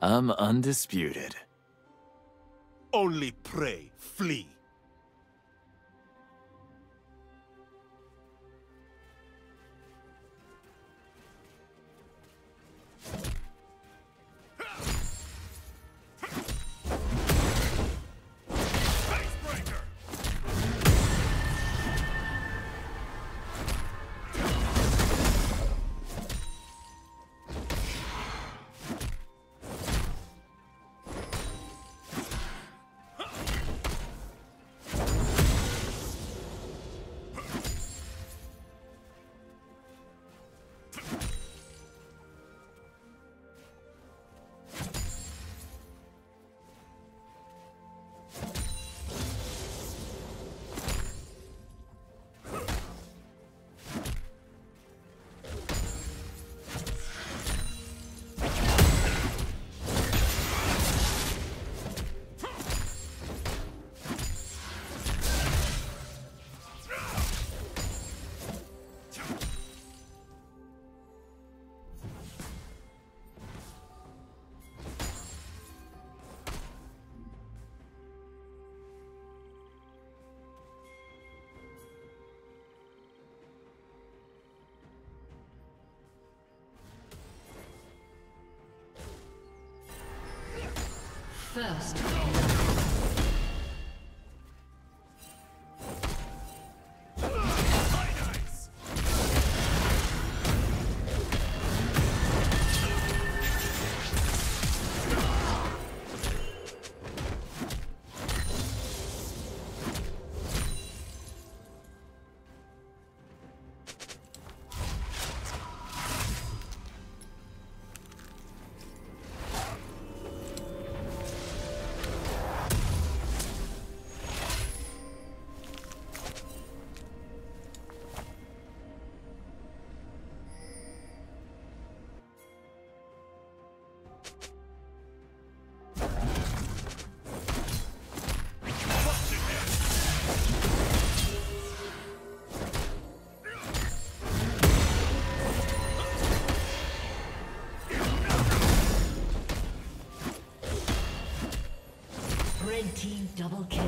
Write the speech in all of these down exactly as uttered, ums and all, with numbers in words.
I'm undisputed. Only pray, flee. First. Red team double kill.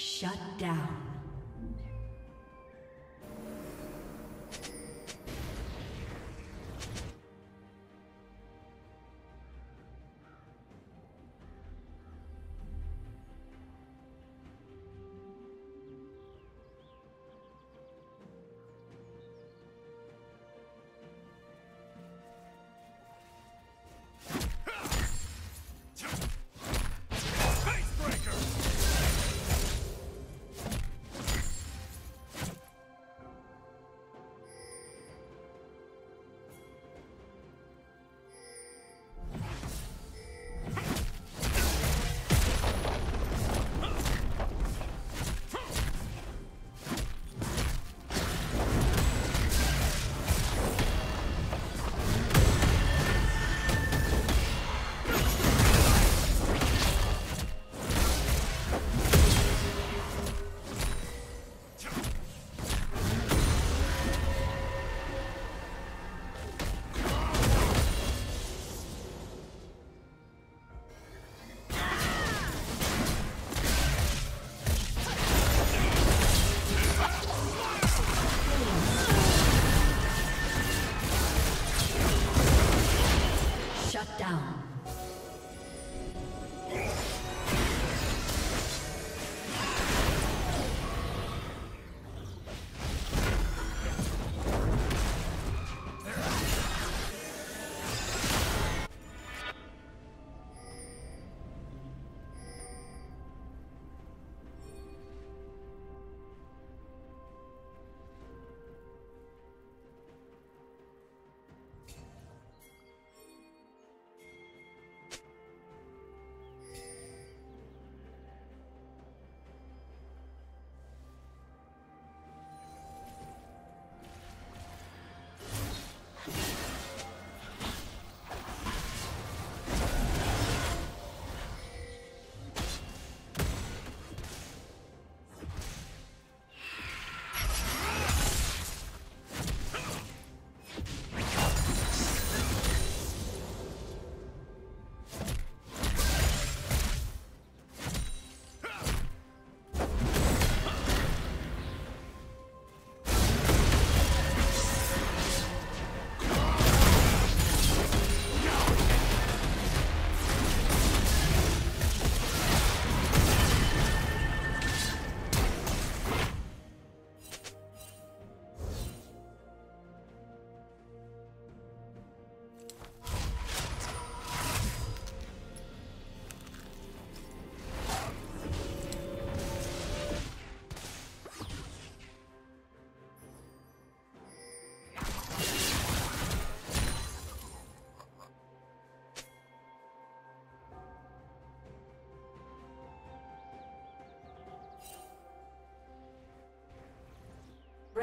Shut down.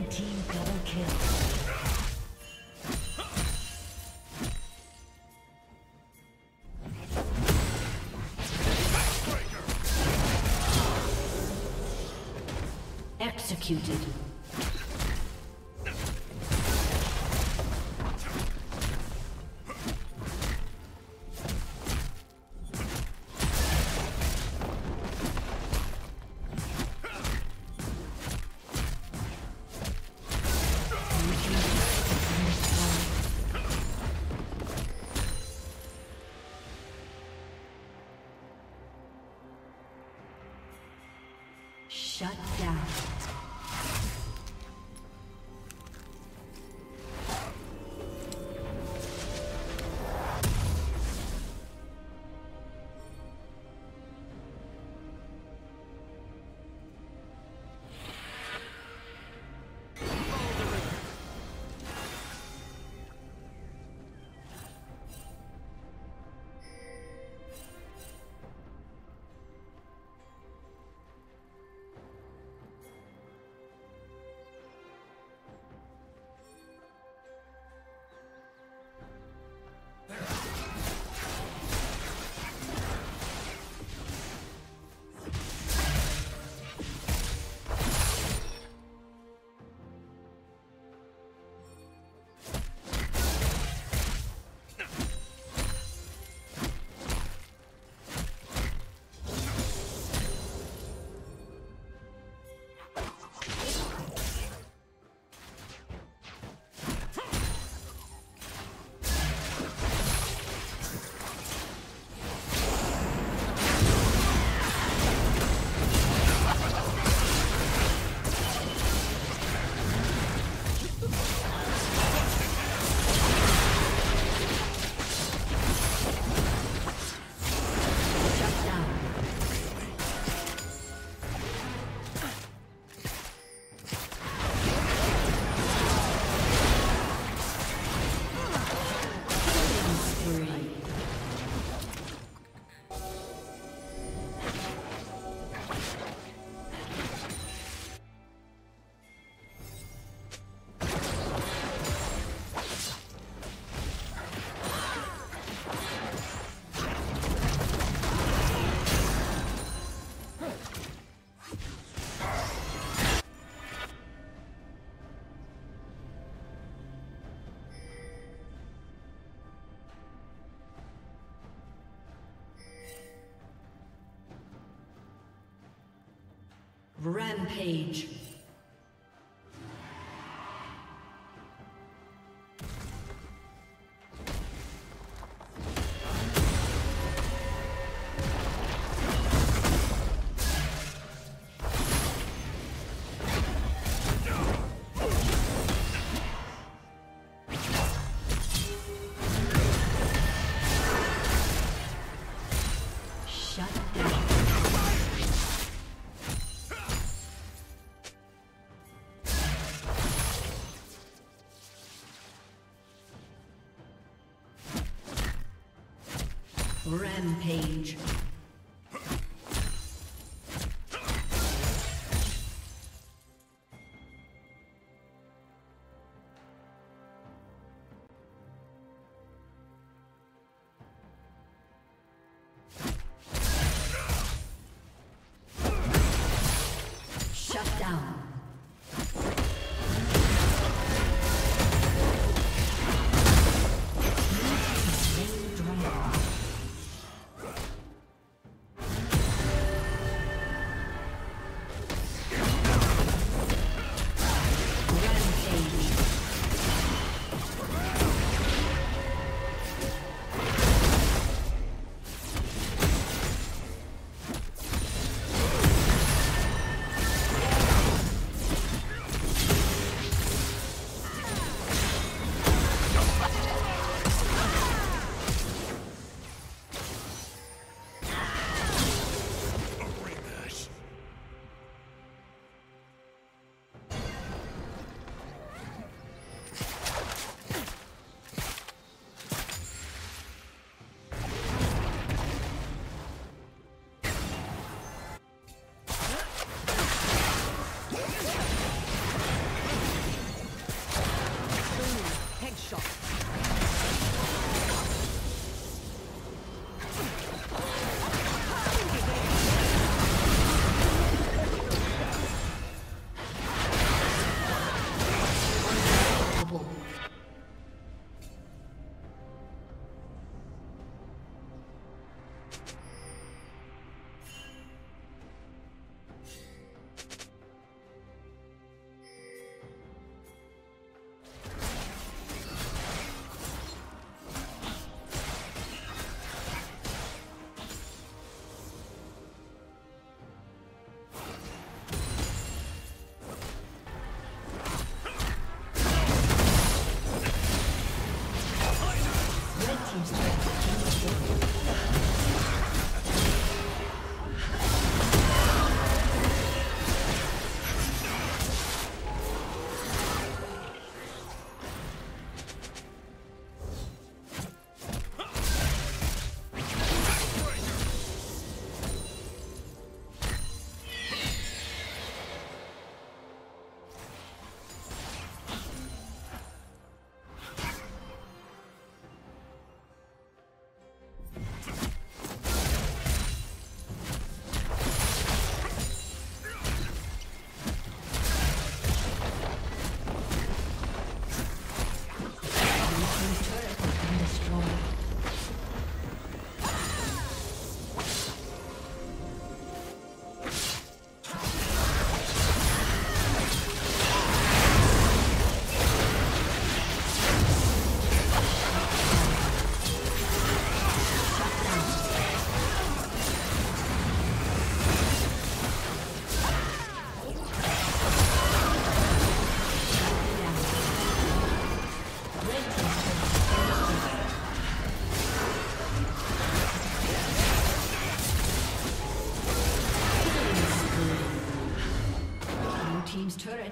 Red team double kill. Executed. Shut down. Rampage. Rampage.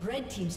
Red team's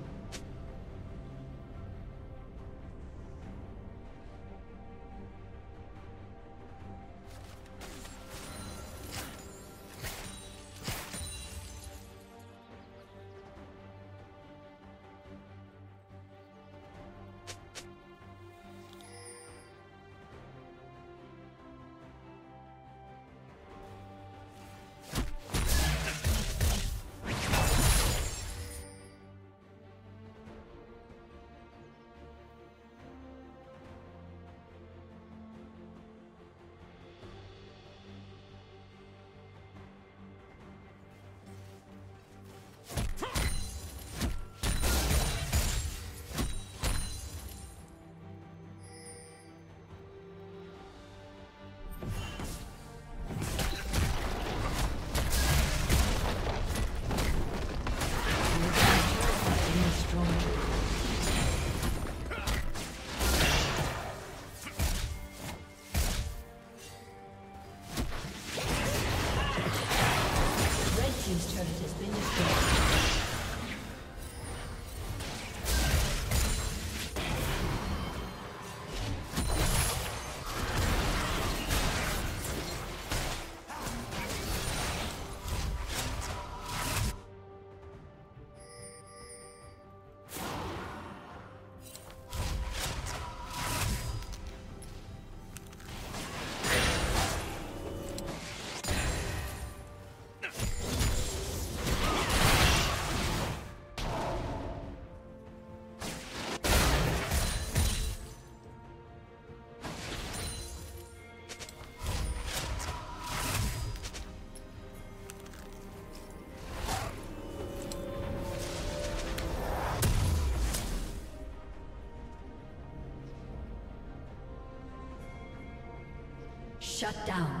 Shut down.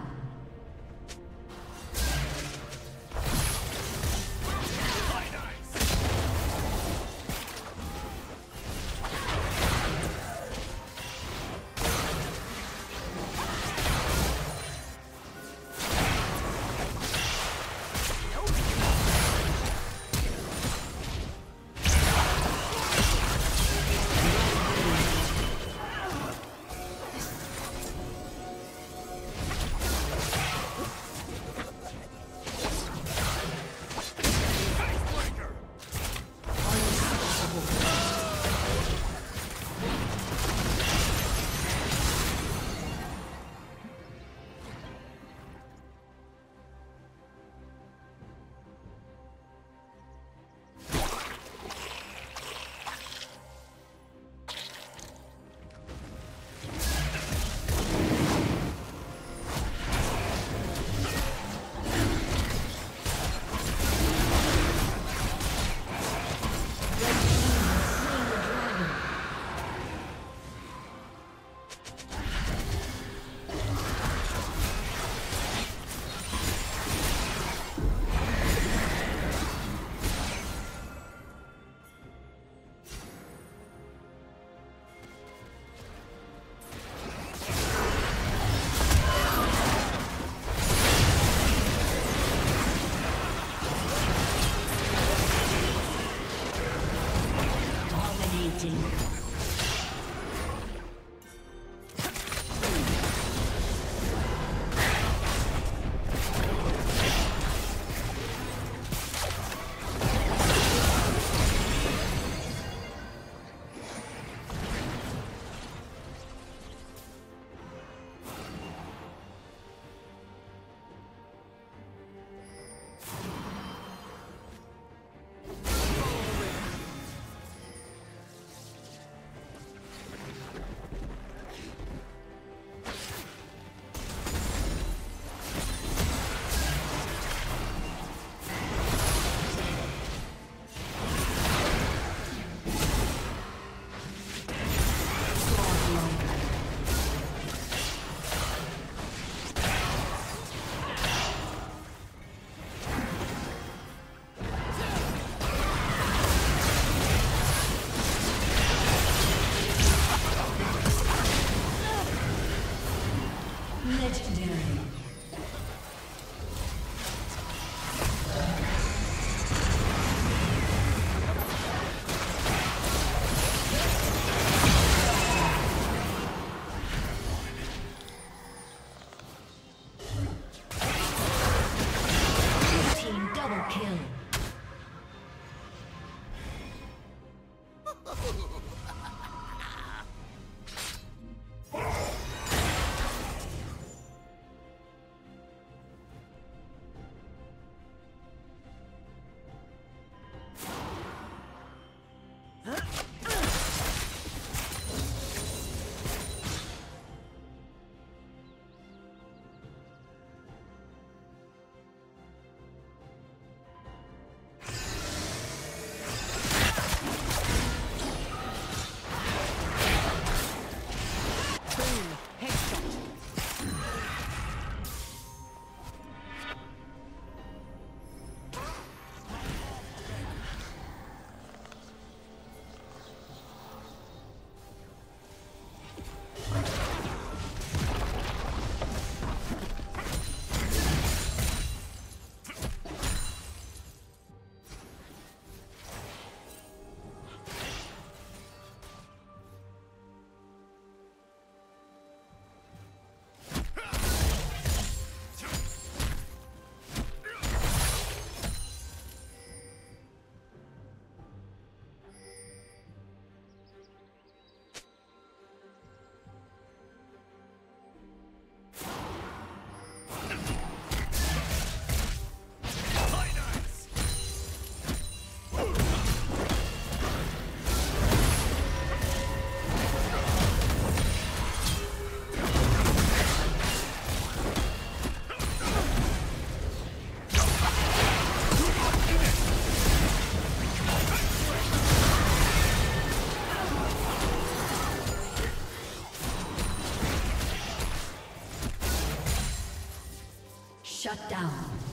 Shut down. Blue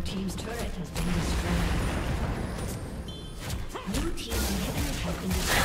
team's turret has been destroyed. Blue team's inhibitor has been destroyed.